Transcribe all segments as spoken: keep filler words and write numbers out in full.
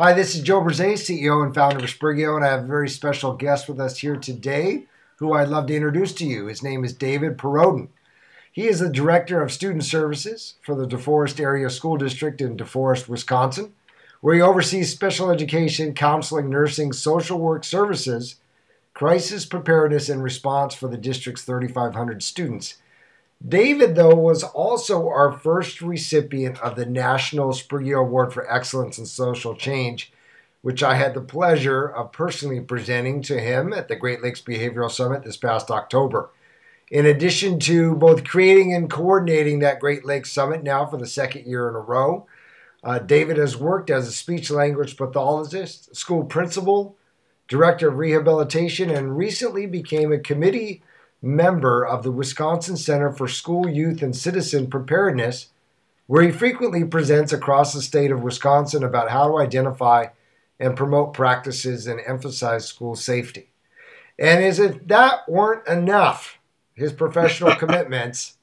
Hi, this is Joe Bruzzese, C E O and founder of Sprigeo, and I have a very special guest with us here today who I'd love to introduce to you. His name is David Perrodin. He is the Director of Student Services for the DeForest Area School District in DeForest, Wisconsin, where he oversees special education, counseling, nursing, social work services, crisis preparedness, and response for the district's thirty-five hundred students. David, though, was also our first recipient of the National Sprigeo Award for Excellence in Social Change, which I had the pleasure of personally presenting to him at the Great Lakes Behavioral Summit this past October. In addition to both creating and coordinating that Great Lakes Summit now for the second year in a row, uh, David has worked as a speech-language pathologist, school principal, director of rehabilitation, and recently became a committee member of the Wisconsin Center for School Youth and Citizen Preparedness, where he frequently presents across the state of Wisconsin about how to identify and promote practices and emphasize school safety. And as if that weren't enough, his professional commitments,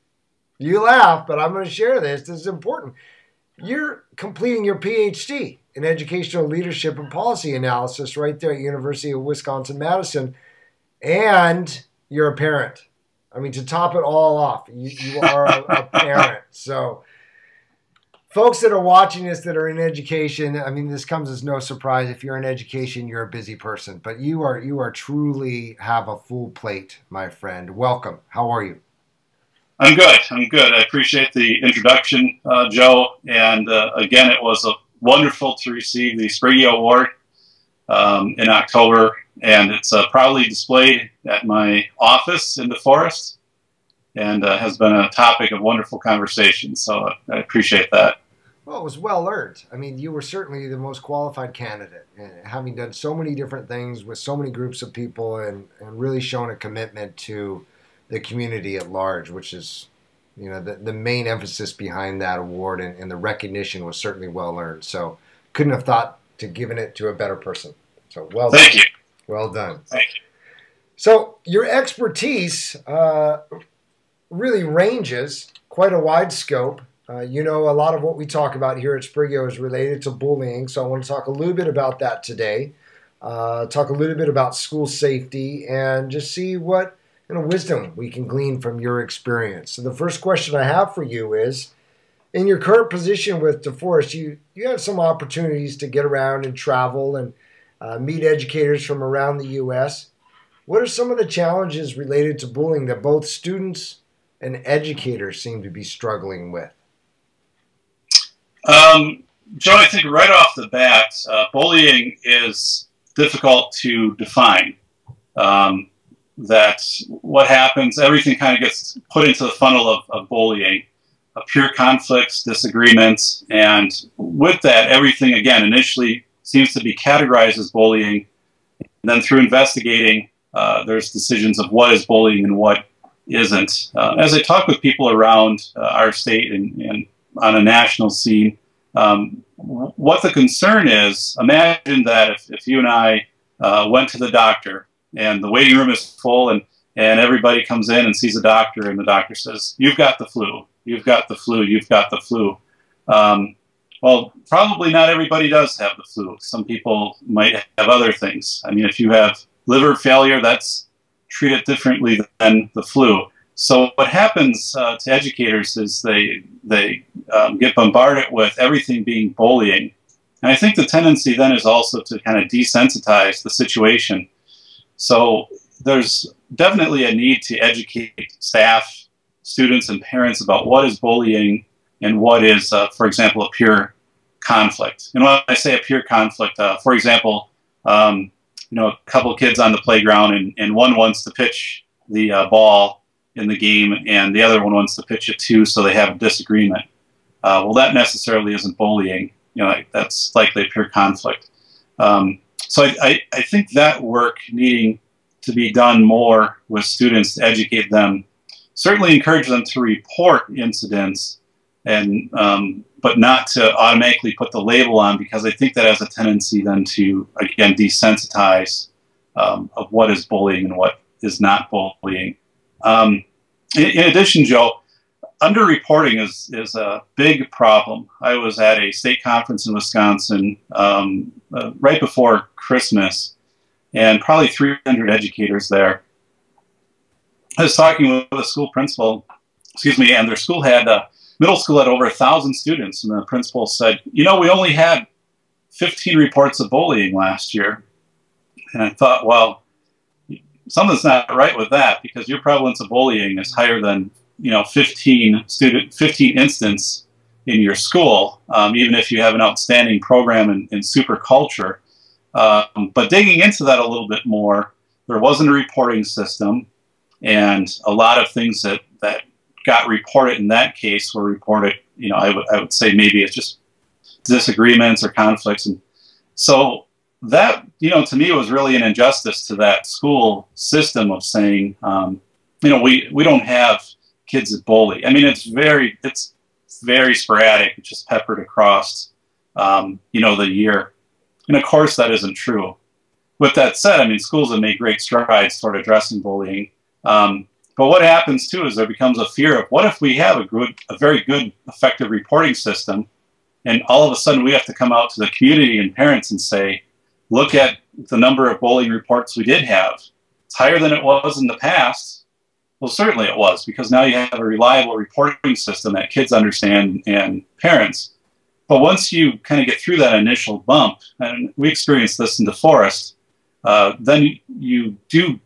you laugh, but I'm going to share this. This is important. You're completing your P H D in educational leadership and policy analysis right there at University of Wisconsin-Madison, and you're a parent. I mean, to top it all off, you, you are a, a parent. So folks that are watching this that are in education, I mean, this comes as no surprise. If you're in education, you're a busy person, but you are you are truly have a full plate, my friend. Welcome. How are you? I'm good. I'm good. I appreciate the introduction, uh, Joe. And uh, again, it was a wonderful to receive the Sprigeo Award um, in October, and it's uh, proudly displayed at my office in DeForest, and uh, has been a topic of wonderful conversation. So I appreciate that. Well, it was well earned. I mean, you were certainly the most qualified candidate, and having done so many different things with so many groups of people, and, and really shown a commitment to the community at large, which is, you know, the, the main emphasis behind that award, and, and the recognition was certainly well earned. So couldn't have thought to giving it to a better person. So well done. Thank you. Well done. Thank you. So your expertise uh, really ranges quite a wide scope. Uh, you know, a lot of what we talk about here at Sprigeo is related to bullying, so I want to talk a little bit about that today, uh, talk a little bit about school safety, and just see what you know, wisdom we can glean from your experience. So the first question I have for you is, in your current position with DeForest, you, you have some opportunities to get around and travel and uh, meet educators from around the U S What are some of the challenges related to bullying that both students and educators seem to be struggling with? Um, Joe, I think right off the bat, uh, bullying is difficult to define. Um, that's what happens. Everything kind of gets put into the funnel of, of bullying, uh, pure conflicts, disagreements. And with that, everything, again, initially seems to be categorized as bullying. And then through investigating, uh, there's decisions of what is bullying and what isn't. Uh, as I talk with people around uh, our state and, and on a national scene, um, what the concern is, imagine that if, if you and I uh, went to the doctor and the waiting room is full, and, and everybody comes in and sees a doctor, and the doctor says, "You've got the flu, you've got the flu, you've got the flu." Um, well, probably not everybody does have the flu. Some people might have other things. I mean, if you have liver failure, that's treated differently than the flu. So what happens uh, to educators is they, they um, get bombarded with everything being bullying. And I think the tendency then is also to kind of desensitize the situation. So there's definitely a need to educate staff, students, and parents about what is bullying and what is, uh, for example, a pure conflict. And when I say a pure conflict, uh, for example, um, you know, a couple of kids on the playground, and, and one wants to pitch the uh, ball in the game, and the other one wants to pitch it too, so they have a disagreement. Uh, well, that necessarily isn't bullying. You know, that's likely a pure conflict. Um, so I, I, I think that work needing to be done more with students to educate them, certainly encourage them to report incidents, and um, but not to automatically put the label on, because I think that has a tendency then to, again, desensitize um, of what is bullying and what is not bullying. Um, in addition, Joe, Underreporting is, is a big problem. I was at a state conference in Wisconsin um, uh, right before Christmas, and probably three hundred educators there. I was talking with a school principal, excuse me, and their school had, uh, middle school had over one thousand students, and the principal said, you know, we only had fifteen reports of bullying last year. And I thought, well, something's not right with that, because your prevalence of bullying is higher than, you know, fifteen student, fifteen instances in your school, um, even if you have an outstanding program in, in super culture. Um, but digging into that a little bit more, there wasn't a reporting system, and a lot of things that, that got reported in that case were reported, you know, I, w I would say maybe it's just disagreements or conflicts. And so that, you know, to me was really an injustice to that school system of saying, um, you know, we, we don't have kids that bully. I mean, it's very, it's very sporadic. It's just peppered across, um, you know, the year. And of course, that isn't true. With that said, I mean, schools have made great strides toward addressing bullying. Um, but what happens, too, is there becomes a fear of, what if we have a good, a very good, effective reporting system, and all of a sudden we have to come out to the community and parents and say, look at the number of bullying reports we did have. It's higher than it was in the past. Well, certainly it was, because now you have a reliable reporting system that kids understand and parents. But once you kind of get through that initial bump, and we experienced this in DeForest, uh, then you do,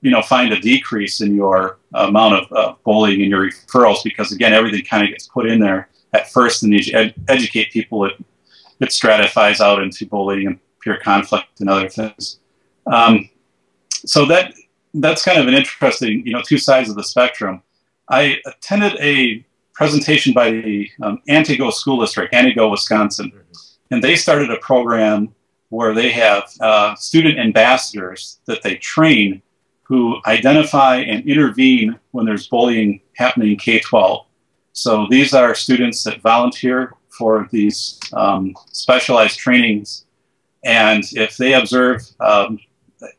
you know, find a decrease in your amount of uh, bullying in your referrals, because again, everything kind of gets put in there at first, and you ed educate people. It, it stratifies out into bullying and peer conflict and other things. Um, so that that's kind of an interesting, you know, two sides of the spectrum. I attended a presentation by the um, Antigo School District, Antigo, Wisconsin. And they started a program where they have uh, student ambassadors that they train who identify and intervene when there's bullying happening in K twelve. So these are students that volunteer for these um, specialized trainings. And if they observe, um,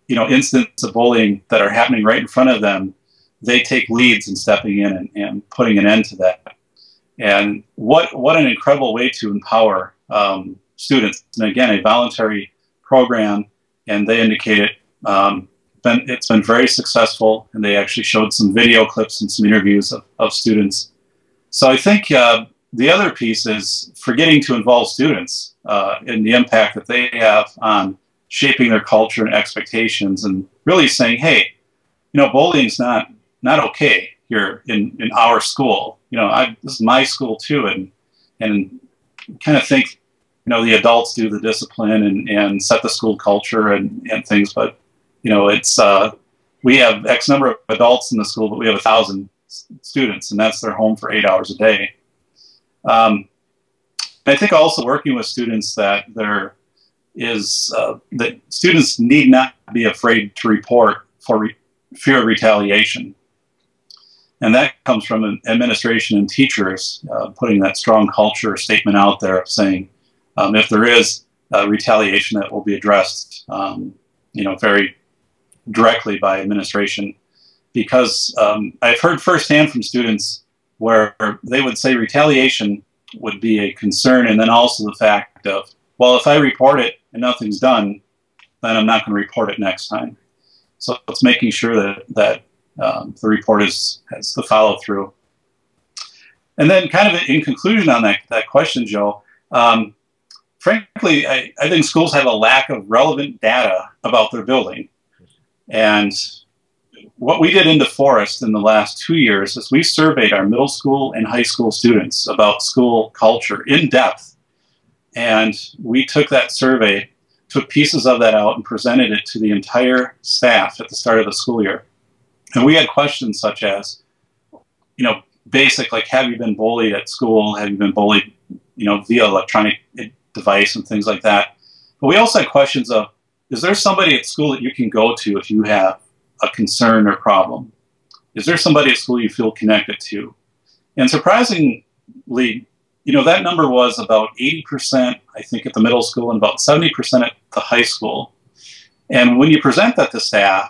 you know, instances of bullying that are happening right in front of them, they take leads in stepping in and, and putting an end to that. And what, what an incredible way to empower um, students. And again, a voluntary program, and they indicate it, um, been, it's been very successful, and they actually showed some video clips and some interviews of, of students. So I think uh, the other piece is forgetting to involve students uh, in the impact that they have on shaping their culture and expectations, and really saying, hey, you know, bullying's not not okay here in, in our school. You know, I, this is my school too, and and kind of think, you know, the adults do the discipline and, and set the school culture and, and things, but, you know, it's, uh, we have X number of adults in the school, but we have a thousand students, and that's their home for eight hours a day. Um, I think also working with students that there is, uh, that students need not be afraid to report for re fear of retaliation. And that comes from an administration and teachers uh, putting that strong culture statement out there of saying, um, if there is uh, retaliation, that will be addressed, um, you know, very directly by administration. Because um, I've heard firsthand from students where they would say retaliation would be a concern, and then also the fact of, well, if I report it and nothing's done, then I'm not going to report it next time. So it's making sure that, that Um, the report is, has the follow-through. And then kind of in conclusion on that, that question, Joe, um, frankly, I, I think schools have a lack of relevant data about their building. And what we did in DeForest in the last two years is we surveyed our middle school and high school students about school culture in depth. And we took that survey, took pieces of that out, and presented it to the entire staff at the start of the school year. And we had questions such as, you know, basic, like, have you been bullied at school? Have you been bullied, you know, via electronic device and things like that? But we also had questions of, is there somebody at school that you can go to if you have a concern or problem? Is there somebody at school you feel connected to? And surprisingly, you know, that number was about eighty percent, I think, at the middle school, and about seventy percent at the high school. And when you present that to staff,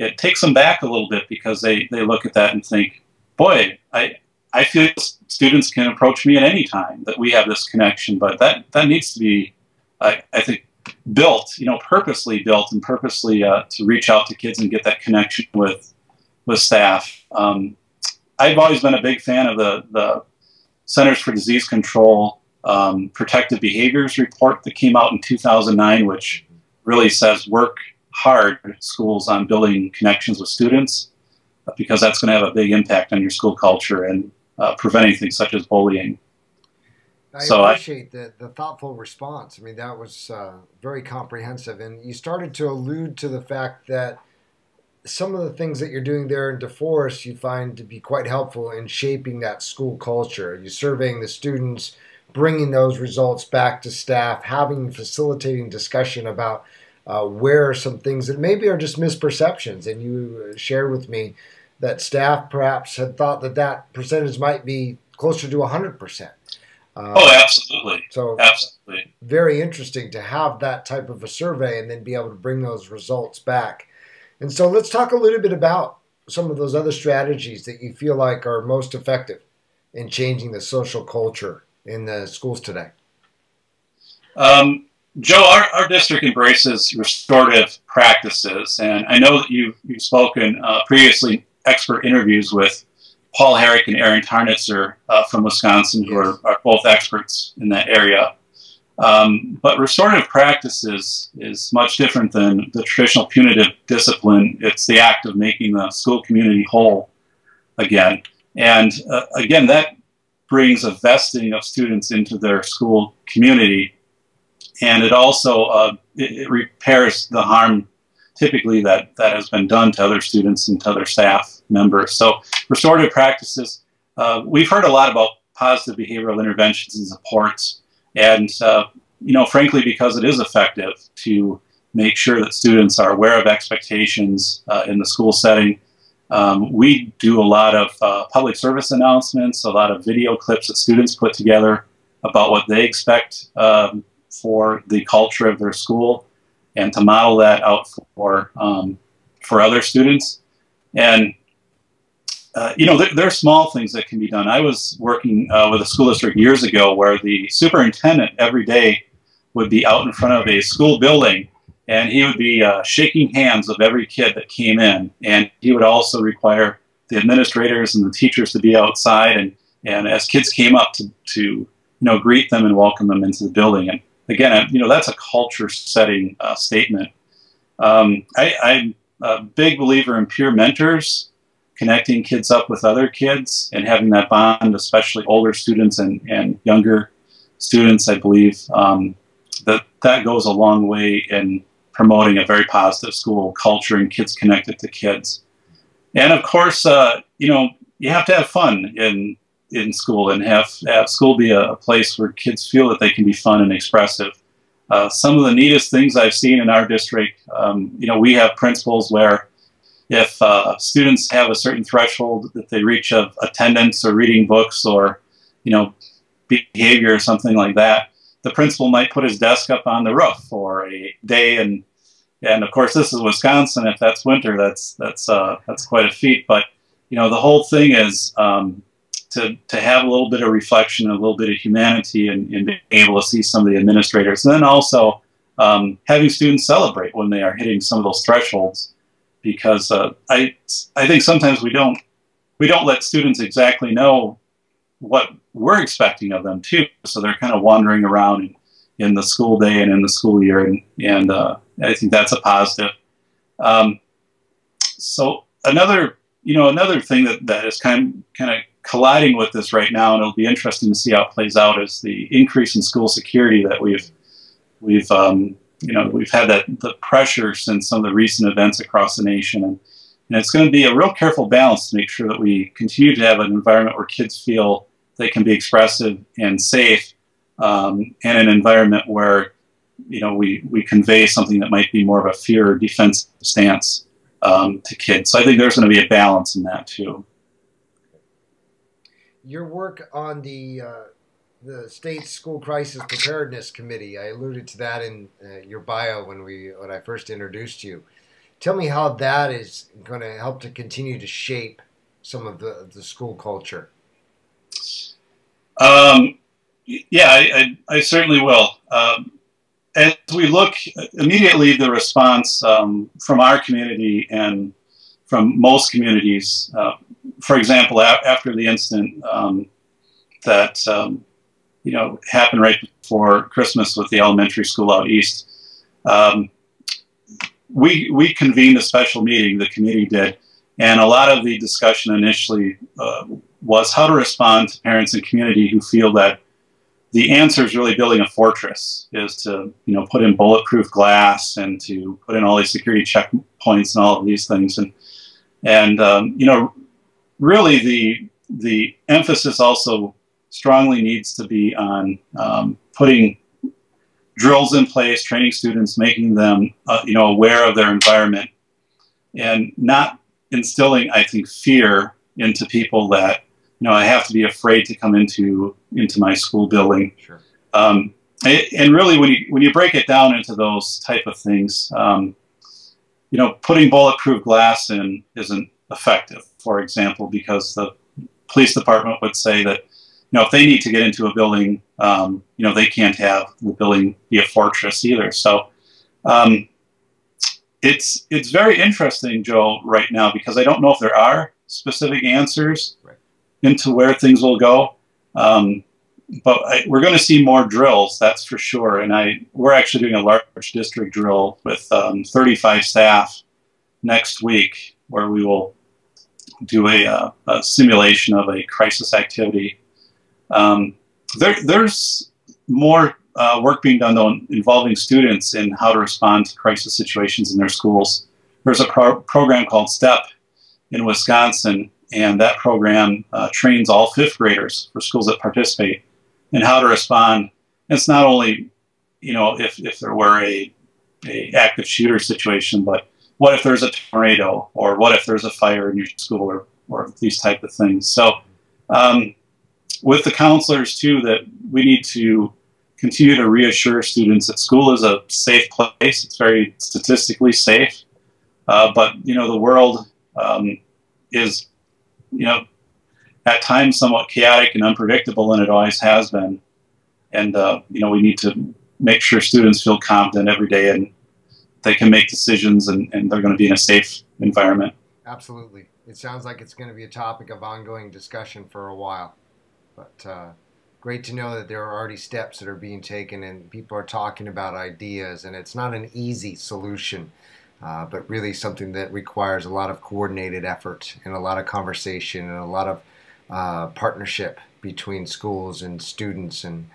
it takes them back a little bit, because they, they look at that and think, boy, I, I feel students can approach me at any time that we have this connection, but that, that needs to be, I, I think, built, you know, purposely built and purposely uh, to reach out to kids and get that connection with, with staff. Um, I've always been a big fan of the, the Centers for Disease Control um, Protective Behaviors report that came out in two thousand nine, which really says work hard, schools, on building connections with students, because that's going to have a big impact on your school culture and uh, preventing things such as bullying. I so appreciate I, the, the thoughtful response. I mean, that was uh, very comprehensive. And you started to allude to the fact that some of the things that you're doing there in DeForest you find to be quite helpful in shaping that school culture. You're surveying the students, bringing those results back to staff, having facilitating discussion about uh, where are some things that maybe are just misperceptions. And you shared with me that staff perhaps had thought that that percentage might be closer to one hundred percent. Uh, oh, absolutely. So absolutely. Very interesting to have that type of a survey and then be able to bring those results back. And so let's talk a little bit about some of those other strategies that you feel like are most effective in changing the social culture in the schools today. Um, Joe, our, our district embraces restorative practices. And I know that you've, you've spoken uh, previously expert interviews with Paul Herrick and Aaron Tarnitzer uh, from Wisconsin, who are, are both experts in that area. Um, but restorative practice is, is much different than the traditional punitive discipline. It's the act of making the school community whole again. And uh, again, that brings a vesting of students into their school community. And it also uh, it, it repairs the harm typically that, that has been done to other students and to other staff members. So restorative practices, uh, we've heard a lot about positive behavioral interventions and supports. And, uh, you know, frankly, because it is effective to make sure that students are aware of expectations uh, in the school setting. Um, we do a lot of uh, public service announcements, a lot of video clips that students put together about what they expect um, for the culture of their school, and to model that out for, um, for other students. And, Uh, you know, there, there are small things that can be done. I was working uh, with a school district years ago where the superintendent every day would be out in front of a school building, and he would be uh, shaking hands of every kid that came in. And he would also require the administrators and the teachers to be outside, and, and as kids came up to, to, you know, greet them and welcome them into the building. And again, you know, that's a culture-setting uh, statement. Um, I, I'm a big believer in peer mentors, connecting kids up with other kids and having that bond, especially older students and, and younger students. I believe um, that that goes a long way in promoting a very positive school culture and kids connected to kids. And of course, uh, you know, you have to have fun in, in school and have, have school be a, a place where kids feel that they can be fun and expressive. Uh, some of the neatest things I've seen in our district, um, you know, we have principals where if uh, students have a certain threshold that they reach of attendance or reading books or, you know, behavior or something like that, the principal might put his desk up on the roof for a day. And, and of course, this is Wisconsin. If that's winter, that's, that's, uh, that's quite a feat. But, you know, the whole thing is um, to, to have a little bit of reflection, a little bit of humanity, and, and being able to see some of the administrators. And then also um, having students celebrate when they are hitting some of those thresholds. Because uh, I, I think sometimes we don't, we don't let students exactly know what we're expecting of them too. So they're kind of wandering around in, in the school day and in the school year, and, and uh, I think that's a positive. Um, so another, you know, another thing that, that is kind of, kind of colliding with this right now, and it'll be interesting to see how it plays out, is the increase in school security that we've, we've um, you know, we've had that the pressure since some of the recent events across the nation, and, and it's going to be a real careful balance to make sure that we continue to have an environment where kids feel they can be expressive and safe, um, and an environment where, you know, we, we convey something that might be more of a fear or defensive stance um, to kids. So I think there's going to be a balance in that too. Your work on the uh the state's school crisis preparedness committee. I alluded to that in uh, your bio when we when I first introduced you. Tell me how that is going to help to continue to shape some of the, the school culture. Um, yeah, I, I, I certainly will. Um, as we look, immediately the response um, from our community and from most communities, uh, for example, a after the incident um, that um, you know happened right before Christmas with the elementary school out east, um, we we convened a special meeting. The committee did, and a lot of the discussion initially uh, was how to respond to parents and community who feel that the answer is really building a fortress, is to you know put in bulletproof glass and to put in all these security checkpoints and all of these things, and and um, you know really the the emphasis also strongly needs to be on um, putting drills in place, training students, making them uh, you know aware of their environment, and not instilling, I think, fear into people that you know I have to be afraid to come into into my school building. Sure. Um, and really, when you when you break it down into those type of things, um, you know, putting bulletproof glass in isn't effective. For example, because the police department would say that you know if they need to get into a building, um, you know, they can't have the building be a fortress either. So. Um, It's, it's very interesting, Joe, right now, because I don't know if there are specific answers right. into where things will go. Um, but I, we're going to see more drills, that's for sure. And I, we're actually doing a large district drill with um, thirty-five staff next week, where we will do a, uh, a simulation of a crisis activity. Um, there, there's more Uh, work being done, though, involving students in how to respond to crisis situations in their schools. There's a pro program called STEP in Wisconsin, and that program uh, trains all fifth graders for schools that participate in how to respond. And it's not only, you know, if, if there were a, a active shooter situation, but what if there's a tornado, or what if there's a fire in your school, or, or these type of things. So um, with the counselors, too, that we need to continue to reassure students that school is a safe place. It's very statistically safe, uh, but you know the world um, is, you know, at times somewhat chaotic and unpredictable, and it always has been. And uh, you know we need to make sure students feel confident every day, and they can make decisions, and, and they're going to be in a safe environment. Absolutely, it sounds like it's going to be a topic of ongoing discussion for a while, but. Uh... Great to know that there are already steps that are being taken and people are talking about ideas, and it's not an easy solution, uh, but really something that requires a lot of coordinated effort and a lot of conversation and a lot of uh, partnership between schools and students and,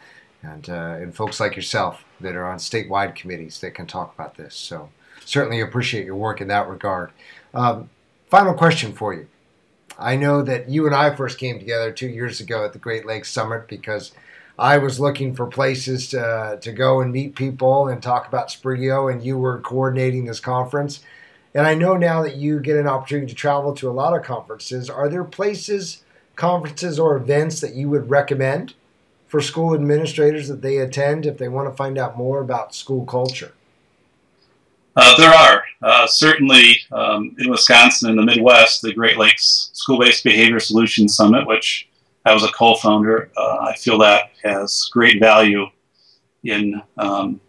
and, uh, and folks like yourself that are on statewide committees that can talk about this. So certainly appreciate your work in that regard. Um, final question for you. I know that you and I first came together two years ago at the Great Lakes Summit because I was looking for places to, uh, to go and meet people and talk about Sprigeo, and you were coordinating this conference. And I know now that you get an opportunity to travel to a lot of conferences. Are there places, conferences, or events that you would recommend for school administrators that they attend if they want to find out more about school culture? Uh, there are. Uh, certainly um, in Wisconsin, in the Midwest, the Great Lakes School-Based Behavior Solutions Summit, which I was a co-founder, uh, I feel that has great value in um,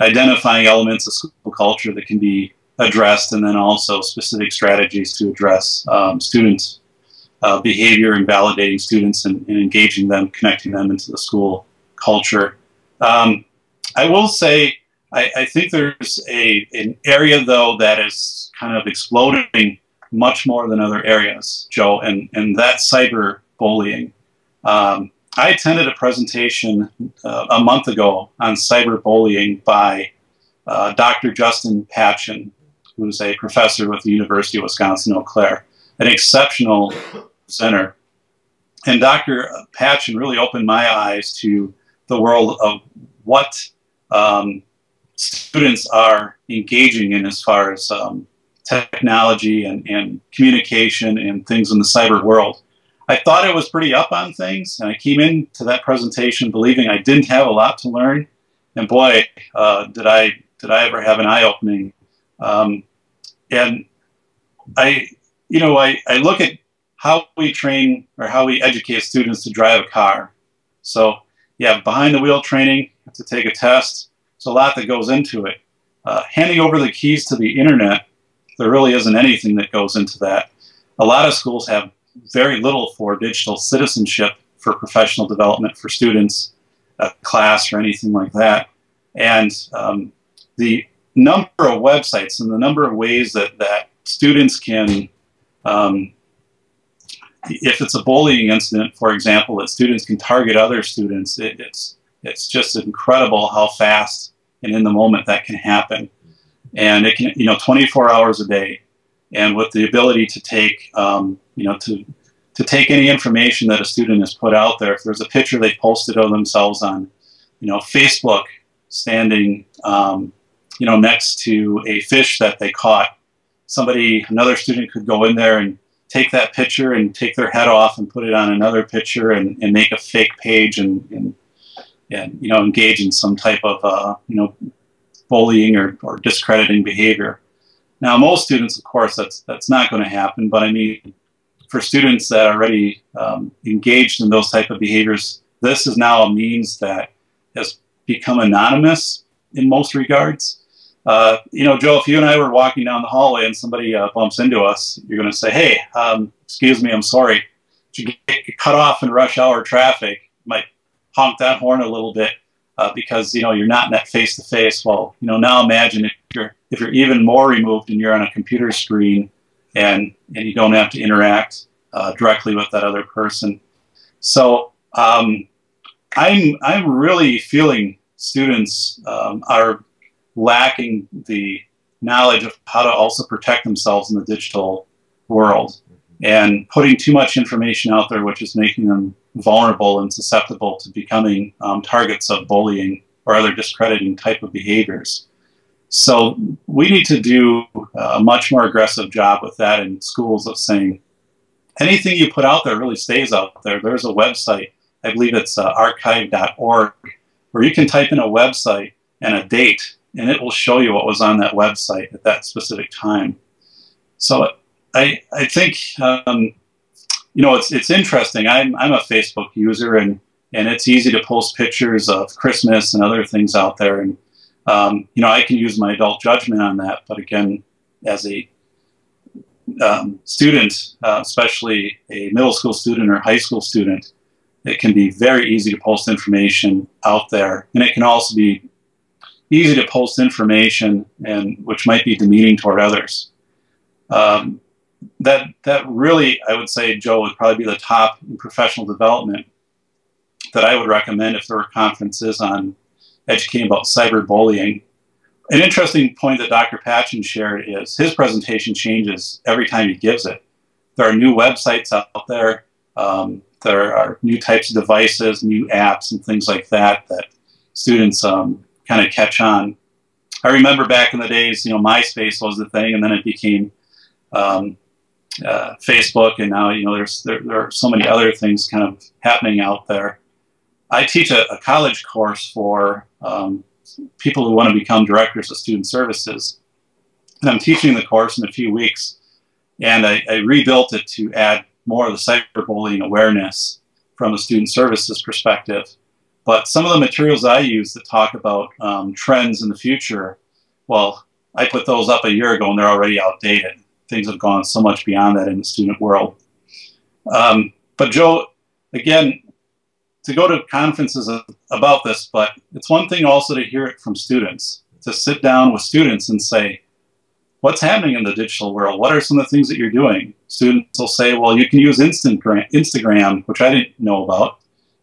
identifying elements of school culture that can be addressed, and then also specific strategies to address um, student uh, behavior and validating students and, and engaging them, connecting them into the school culture. Um, I will say I, I think there's a, an area, though, that is kind of exploding much more than other areas, Joe, and, and that's cyber bullying. Um, I attended a presentation uh, a month ago on cyber bullying by uh, Doctor Justin Patchin, who's a professor with the University of Wisconsin-Eau Claire, an exceptional presenter. And Doctor Patchin really opened my eyes to the world of what um, students are engaging in as far as um, technology and, and communication and things in the cyber world. I thought I was pretty up on things, and I came into that presentation believing I didn't have a lot to learn, and boy, uh, did I did I ever have an eye-opening. Um, and I, you know, I, I look at how we train or how we educate students to drive a car, So yeah, behind the wheel training, you have to take a test. There's a lot that goes into it. Uh, handing over the keys to the internet, there really isn't anything that goes into that. A lot of schools have very little for digital citizenship, for professional development for students, a class or anything like that. And um, the number of websites and the number of ways that, that students can, um, if it's a bullying incident, for example, that students can target other students, it, it's, it's just incredible how fast and in the moment that can happen. And it can, you know, twenty-four hours a day. And with the ability to take, um, you know, to, to take any information that a student has put out there. If there's a picture they posted of themselves on, you know, Facebook, standing, um, you know, next to a fish that they caught, somebody, another student could go in there and take that picture and take their head off and put it on another picture and, and make a fake page and, and, and, you know, engage in some type of, uh, you know, bullying or, or discrediting behavior. Now, most students, of course, that's, that's not going to happen, but I mean, for students that are already um, engaged in those type of behaviors, this is now a means that has become anonymous in most regards. Uh, you know, Joe, if you and I were walking down the hallway and somebody uh, bumps into us, you're going to say, hey, um, excuse me, I'm sorry. You get cut off in rush hour traffic, you might honk that horn a little bit uh, because, you know, you're not in that face-to-face. Well, you know, now imagine if you're, if you're even more removed and you're on a computer screen and, and you don't have to interact uh, directly with that other person. So um, I'm, I'm really feeling students um, are lacking the knowledge of how to also protect themselves in the digital world and putting too much information out there, which is making them vulnerable and susceptible to becoming um, targets of bullying or other discrediting type of behaviors. So we need to do a much more aggressive job with that in schools of saying anything you put out there really stays out there. There's a website, I believe it's uh, archive dot org, where you can type in a website and a date, and it will show you what was on that website at that specific time. So I, I think, um, you know, it's, it's interesting. I'm, I'm a Facebook user, and, and it's easy to post pictures of Christmas and other things out there. And, um, you know, I can use my adult judgment on that. But again, as a um, student, uh, especially a middle school student or high school student, it can be very easy to post information out there. And it can also be easy to post information and which might be demeaning toward others. Um, that, that really, I would say, Joe, would probably be the top in professional development that I would recommend if there were conferences on educating about cyberbullying. An interesting point that Doctor Patchin shared is his presentation changes every time he gives it. There are new websites out there. Um, there are new types of devices, new apps and things like that that students um, kind of catch on. I remember back in the days, you know, MySpace was the thing, and then it became um, uh, Facebook, and now, you know, there's, there, there are so many other things kind of happening out there. I teach a, a college course for um, people who want to become directors of student services, and I'm teaching the course in a few weeks, and I, I rebuilt it to add more of the cyberbullying awareness from a student services perspective. But some of the materials I use that talk about um, trends in the future, well, I put those up a year ago and they're already outdated. Things have gone so much beyond that in the student world. Um, but Joe, again, to go to conferences about this, but it's one thing also to hear it from students, to sit down with students and say, what's happening in the digital world? What are some of the things that you're doing? Students will say, well, you can use Instagram, which I didn't know about,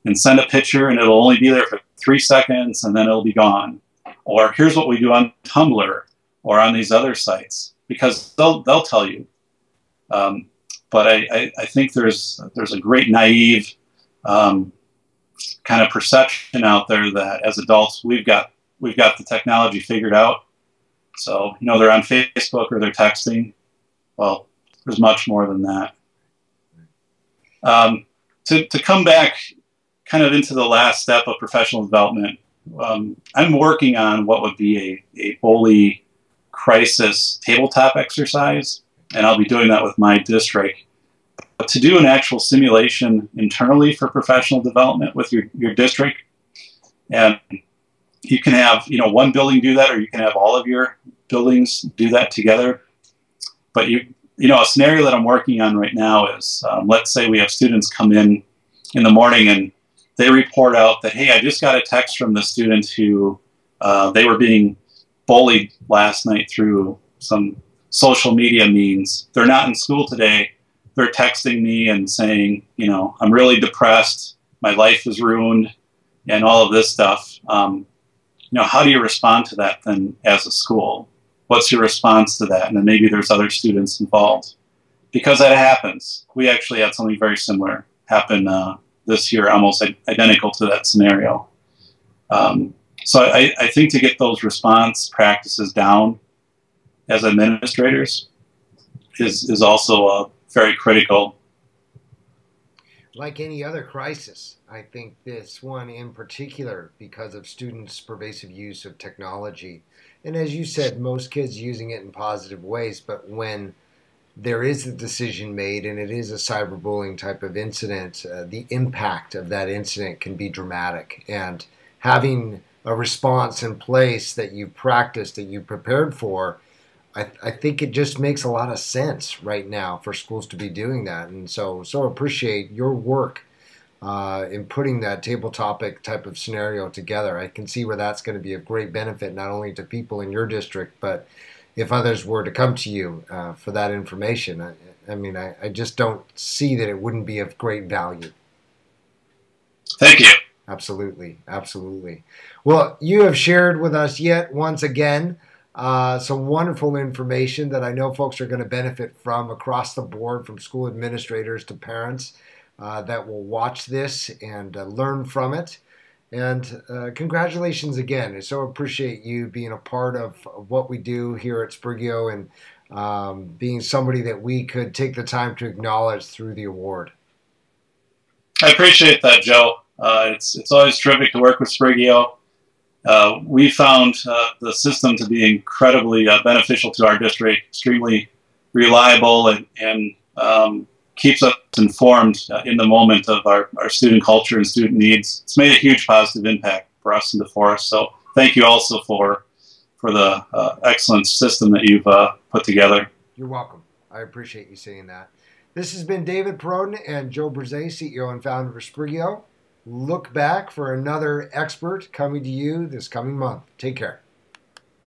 and send a picture and it'll only be there for three seconds and then it'll be gone. Or here's what we do on Tumblr or on these other sites, because they'll, they'll tell you. Um, but I, I, I think there's, there's a great naive um, kind of perception out there that as adults we've got, we've got the technology figured out. So, you know, they're on Facebook or they're texting. Well, there's much more than that. Um, to, to come back kind of into the last step of professional development, um, I'm working on what would be a, a bully crisis tabletop exercise, and I'll be doing that with my district. to do an actual simulation internally for professional development with your, your district. And you can have, you know, one building do that, or you can have all of your buildings do that together. But you, you know, a scenario that I'm working on right now is, um, let's say we have students come in in the morning and they report out that, hey, I just got a text from the student who, uh, they were being bullied last night through some social media means. They're not in school today. They're texting me and saying, you know, I'm really depressed. My life is ruined and all of this stuff. Um, you know, how do you respond to that then as a school? What's your response to that? And then maybe there's other students involved, because that happens. We actually had something very similar happen uh, this year, almost identical to that scenario. Um, so I, I think to get those response practices down as administrators is, is also a very critical. Like any other crisis, I think this one in particular, because of students' pervasive use of technology, and as you said, most kids using it in positive ways, but when there is a decision made and it is a cyberbullying type of incident, uh, the impact of that incident can be dramatic. And having a response in place that you practiced, that you prepared for, I, th I think it just makes a lot of sense right now for schools to be doing that. And so, so appreciate your work uh, in putting that table topic type of scenario together. I can see where that's going to be of great benefit, not only to people in your district, but if others were to come to you uh, for that information. I, I mean, I, I just don't see that it wouldn't be of great value. Thank you. Absolutely. Absolutely. Well, you have shared with us yet once again Uh, some wonderful information that I know folks are going to benefit from across the board, from school administrators to parents uh, that will watch this and uh, learn from it. And uh, congratulations again. I so appreciate you being a part of what we do here at Sprigeo, and um, being somebody that we could take the time to acknowledge through the award. I appreciate that, Joe. Uh, it's, it's always terrific to work with Sprigeo. Uh, we found uh, the system to be incredibly uh, beneficial to our district, extremely reliable, and, and um, keeps us informed uh, in the moment of our, our student culture and student needs. It's made a huge positive impact for us in DeForest. So thank you also for, for the uh, excellent system that you've uh, put together. You're welcome. I appreciate you saying that. This has been David Perrodin and Joe Bruzzese, C E O and founder of Sprigeo. Look back for another expert coming to you this coming month. Take care.